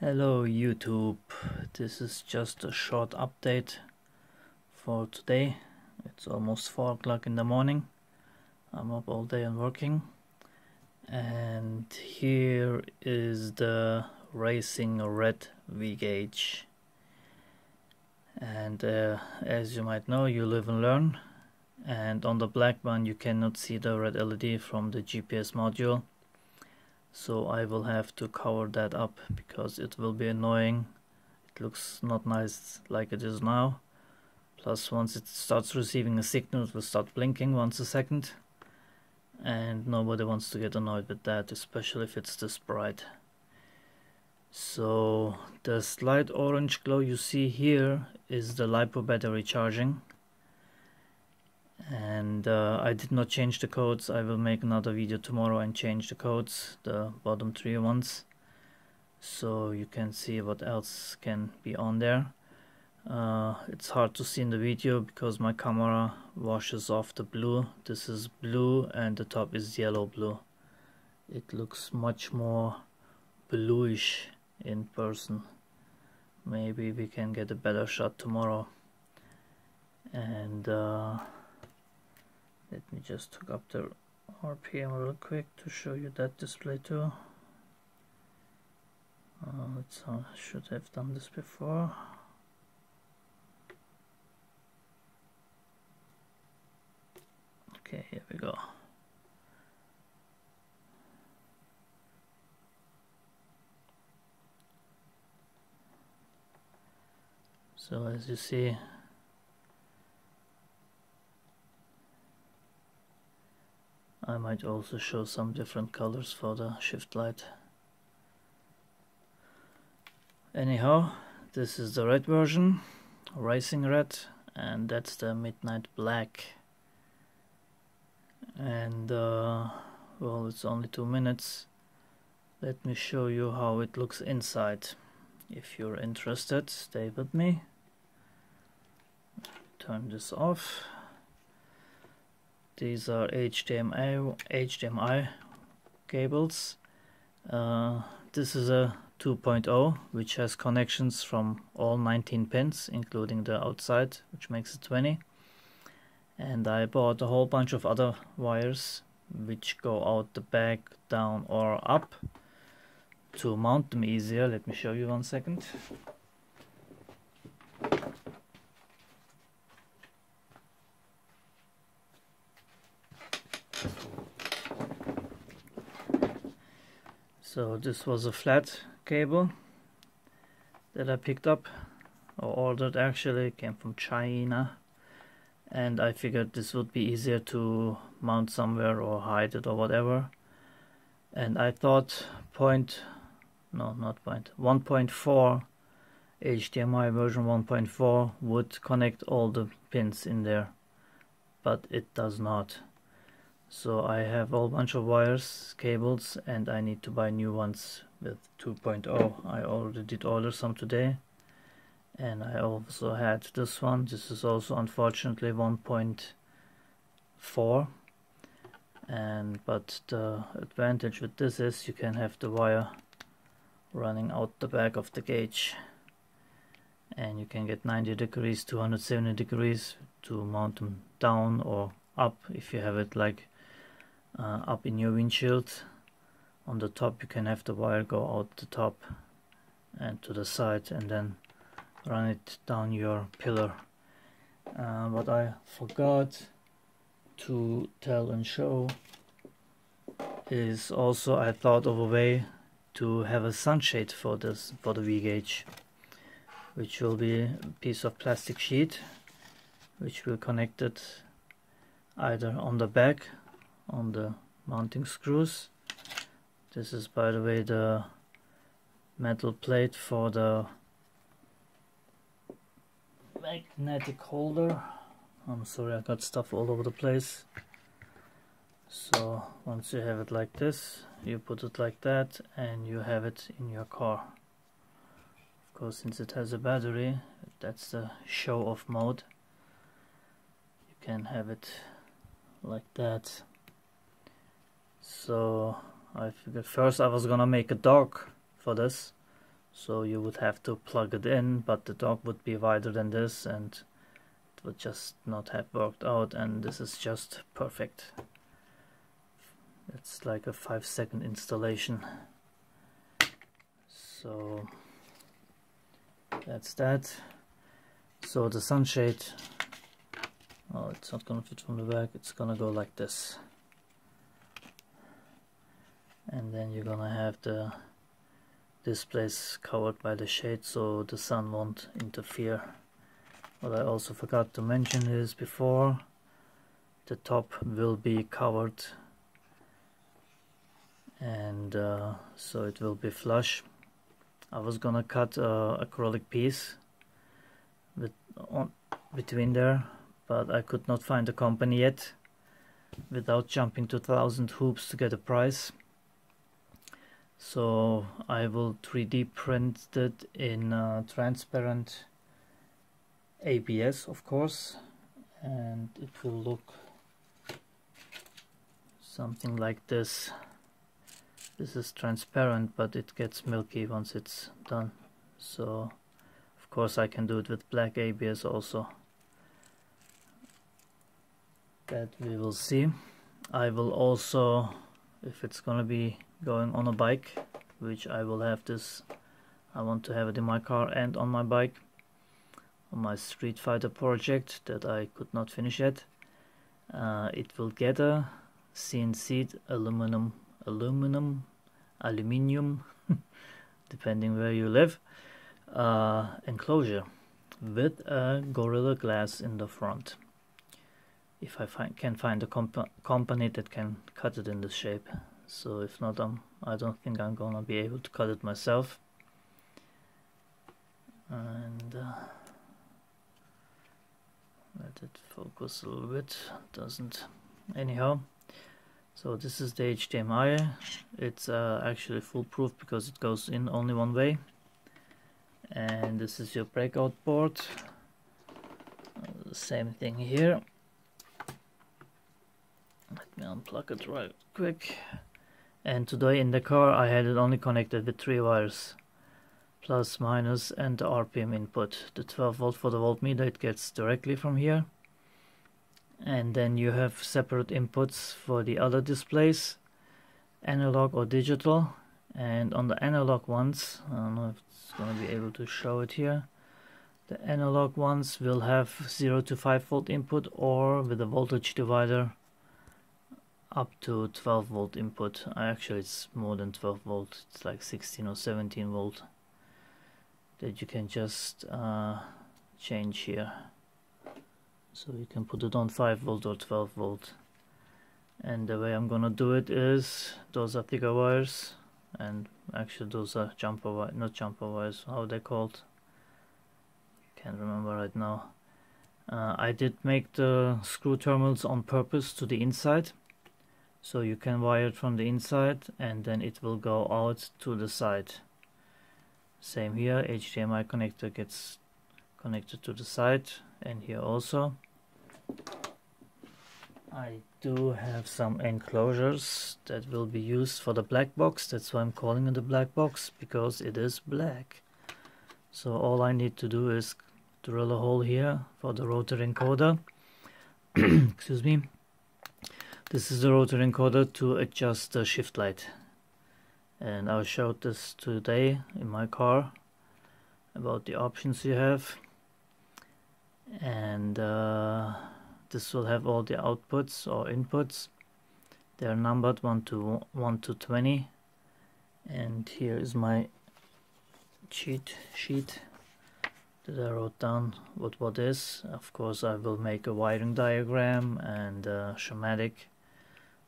Hello YouTube, this is just a short update for today. It's almost 4 o'clock in the morning. I'm up all day and working. And here is the Racing Red V-Gauge. And as you might know, you live and learn. And on the black one you cannot see the red LED from the GPS module. So I will have to cover that up because it will be annoying. It looks not nice like it is now. Plus once it starts receiving a signal, it will start blinking once a second. And nobody wants to get annoyed with that, especially if it's this bright. So the slight orange glow you see here is the LiPo battery charging. And I did not change the codes. I will make another video tomorrow and change the codes, the bottom 3 ones, so you can see what else can be on there. It's hard to see in the video because my camera washes off the blue. This is blue and the top is yellow blue. It looks much more bluish in person. Maybe we can get a better shot tomorrow. And let me just hook up the RPM real quick to show you that display too. I should have done this before. Okay, here we go. So as you see, I might also show some different colors for the shift light. Anyhow, this is the red version, Racing Red, and that's the Midnight Black. And well, it's only 2 minutes. Let me show you how it looks inside. If you're interested, stay with me. Turn this off. These are HDMI cables. This is a 2.0 which has connections from all 19 pins including the outside, which makes it 20. And I bought a whole bunch of other wires which go out the back, down or up to mount them easier. Let me show you one second. So this was a flat cable that I picked up or ordered, actually. It came from China and I figured this would be easier to mount somewhere or hide it or whatever. And I thought 1.4 HDMI version 1.4 would connect all the pins in there, but it does not. So I have a whole bunch of wires, cables, and I need to buy new ones with 2.0. I already did order some today. And I also had this one. This is also unfortunately 1.4. But the advantage with this is you can have the wire running out the back of the gauge. And you can get 90 degrees, 270 degrees to mount them down or up if you have it like up in your windshield. On the top you can have the wire go out the top and to the side and then run it down your pillar. What I forgot to tell and show is also I thought of a way to have a sunshade for this, for the V-Gauge, which will be a piece of plastic sheet which will connect it either on the back on the mounting screws. This is, by the way, the metal plate for the magnetic holder. I'm sorry, I got stuff all over the place. So once you have it like this, you put it like that and you have it in your car. Of course, since it has a battery, that's the show off mode. You can have it like that. So I figured first I was gonna make a dog for this, so you would have to plug it in, but the dock would be wider than this and it would just not have worked out, and this is just perfect. It's like a 5-second installation. So that's that. So the sunshade, oh, it's not gonna fit from the back, it's gonna go like this. And then you're gonna have the displays covered by the shade so the sun won't interfere. What I also forgot to mention is before, the top will be covered, and so it will be flush. I was gonna cut an acrylic piece between there, but I could not find a company yet without jumping to 1,000 hoops to get a price. So I will 3D print it in transparent ABS, of course, and it will look something like this. This is transparent, but it gets milky once it's done. So of course I can do it with black ABS also. That we will see. I will also, if it's gonna be going on a bike, which I will have this, I want to have it in my car and on my bike, on my Street Fighter project that I could not finish yet. It will get a CNC'd aluminium depending where you live, enclosure with a Gorilla Glass in the front. If I can find a company that can cut it in this shape. So if not, I don't think I'm gonna be able to cut it myself. And let it focus a little bit, doesn't. Anyhow, so this is the HDMI. It's actually foolproof because it goes in only one way. And this is your breakout board. Same thing here. Let me unplug it right quick. And today in the car I had it only connected with 3 wires. Plus, minus, and the RPM input. The 12-volt for the voltmeter, it gets directly from here. And then you have separate inputs for the other displays, analog or digital. And on the analog ones, I don't know if it's going to be able to show it here. The analog ones will have 0 to 5-volt input, or with a voltage divider up to 12-volt input. Actually, it's more than 12-volt, it's like 16 or 17-volt. That you can just change here. So you can put it on 5-volt or 12-volt. And the way I'm gonna do it is, those are thicker wires, and actually those are jumper wires, not jumper wires, how are they called? Can't remember right now. I did make the screw terminals on purpose to the inside, so you can wire it from the inside and then it will go out to the side. Same here, HDMI connector gets connected to the side, and here also. I do have some enclosures that will be used for the black box. That's why I'm calling it a black box, because it is black. So all I need to do is drill a hole here for the rotor encoder. Excuse me. This is the rotor encoder to adjust the shift light. And I showed this today in my car about the options you have, and this will have all the outputs or inputs. They are numbered 1 to 20, and here is my cheat sheet that I wrote down what is. Of course I will make a wiring diagram and a schematic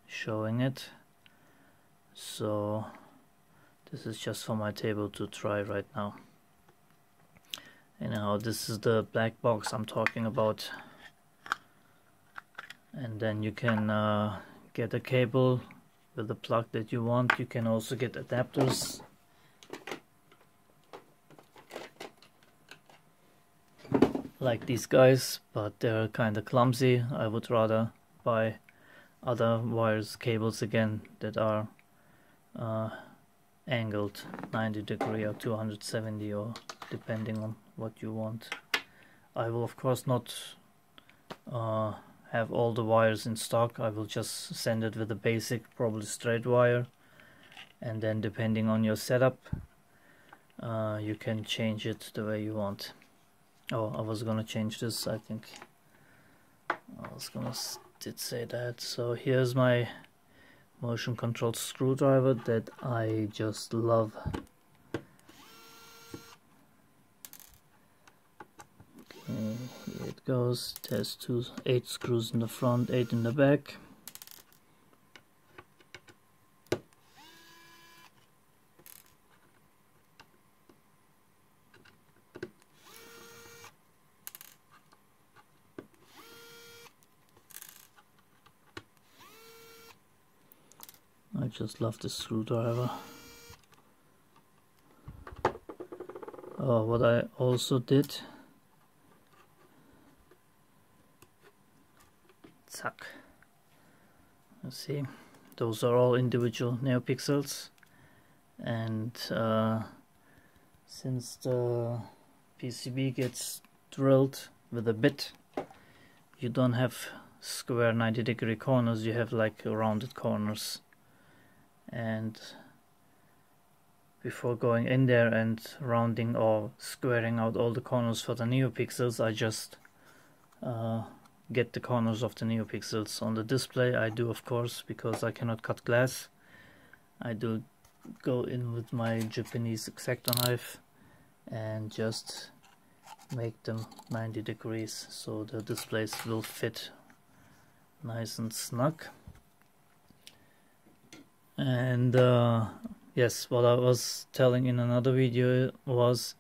showing it. So this is just for my table to try right now. Anyhow, this is the black box I'm talking about. And then you can get a cable with the plug that you want. You can also get adapters. Like these guys, but they're kind of clumsy. I would rather buy other wires, cables again, that are angled 90 degrees or 270, or depending on what you want. I will of course not have all the wires in stock. I will just send it with a basic, probably straight wire, and then depending on your setup you can change it the way you want. Oh, I was gonna change this, I think I was gonna say that. So here's my motion control screwdriver that I just love. Okay, here it goes. There's 8 screws in the front, 8 in the back. I just love this screwdriver. Oh, what I also did, zack. You see, those are all individual NeoPixels, and since the PCB gets drilled with a bit, you don't have square 90-degree corners. You have like rounded corners. And before going in there and rounding or squaring out all the corners for the NeoPixels, I just get the corners of the NeoPixels on the display. I do, of course, because I cannot cut glass. I do go in with my Japanese X-Acto knife and just make them 90 degrees so the displays will fit nice and snug. And yes, what I was telling in another video was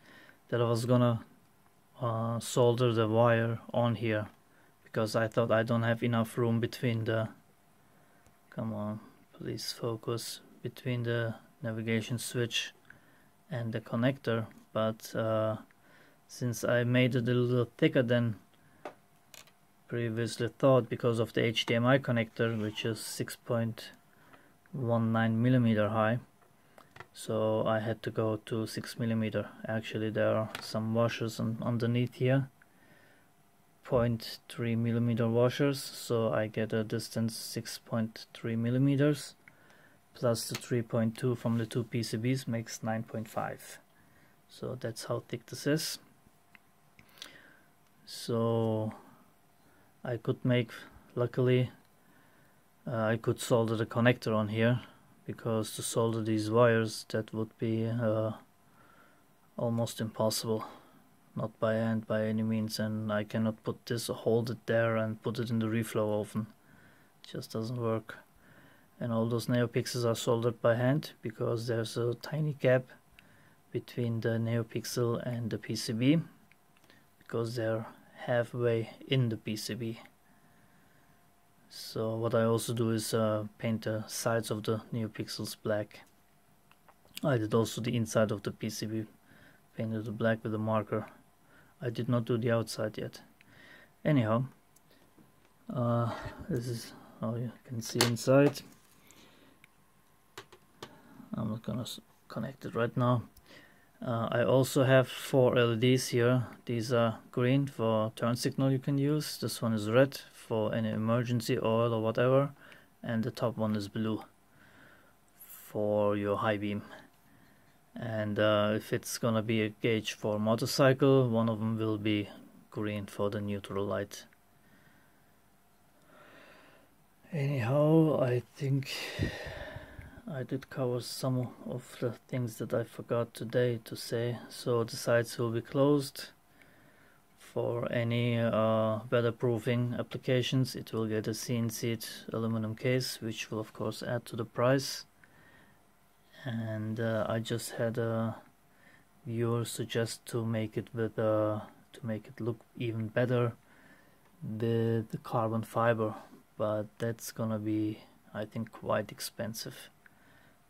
that I was gonna solder the wire on here, because I thought I don't have enough room between the, come on, please focus, between the navigation switch and the connector. But since I made it a little thicker than previously thought because of the HDMI connector, which is 6.19 millimeter high, so I had to go to 6 millimeter. Actually, there are some washers underneath here, 0.3 millimeter washers, so I get a distance 6.3 millimeters plus the 3.2 from the 2 PCBs makes 9.5. so that's how thick this is. So I could make, luckily I could solder the connector on here, because to solder these wires, that would be almost impossible, not by hand by any means, and I cannot put this, hold it there and put it in the reflow oven. It just doesn't work. And all those NeoPixels are soldered by hand because there's a tiny gap between the NeoPixel and the PCB, because they're halfway in the PCB. So what I also do is paint the sides of the NeoPixels black. I did also the inside of the PCB, painted the black with a marker. I did not do the outside yet. Anyhow, this is how you can see inside. I'm not gonna connect it right now. I also have 4 LEDs here. These are green for turn signal you can use. This one is red for any emergency, oil or whatever, and the top one is blue for your high beam. And if it's gonna be a gauge for motorcycle, one of them will be green for the neutral light. Anyhow, I think I did cover some of the things that I forgot today to say. So the sides will be closed for any weatherproofing applications. It will get a CNC'd aluminum case, which will of course add to the price. And I just had a viewer suggest to make it with to make it look even better with the carbon fiber, but that's gonna be, I think, quite expensive.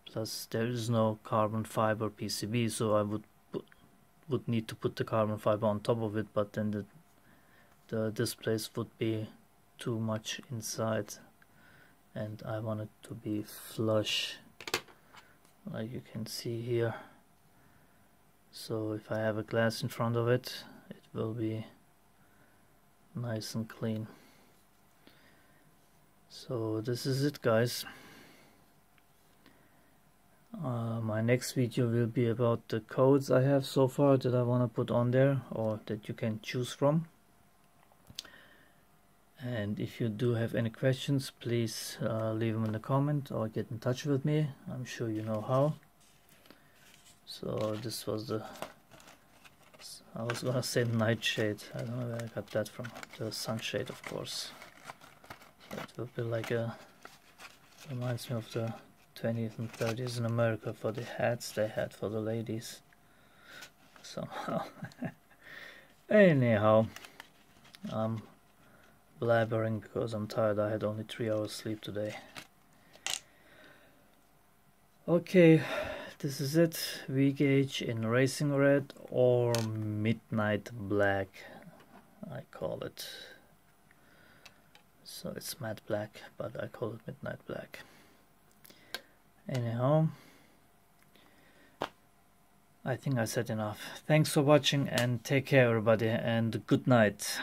Plus there is no carbon fiber PCB, so I would need to put the carbon fiber on top of it, but then the displays would be too much inside, and I want it to be flush like you can see here. So if I have a glass in front of it, it will be nice and clean. So this is it, guys. My next video will be about the codes I have so far that I want to put on there, or that you can choose from. And if you do have any questions, please leave them in the comment or get in touch with me. I'm sure you know how. So this was the, I was gonna say nightshade, I don't know where I got that from, the sunshade of course. It would be like a, reminds me of the 20s and 30s in America for the hats they had for the ladies. Somehow. Anyhow, I'm blabbering because I'm tired. I had only 3 hours sleep today. Okay, this is it. V gauge in racing red or midnight black, I call it. So it's matte black, but I call it midnight black. Anyhow, I think I said enough. Thanks for watching and take care everybody, and good night.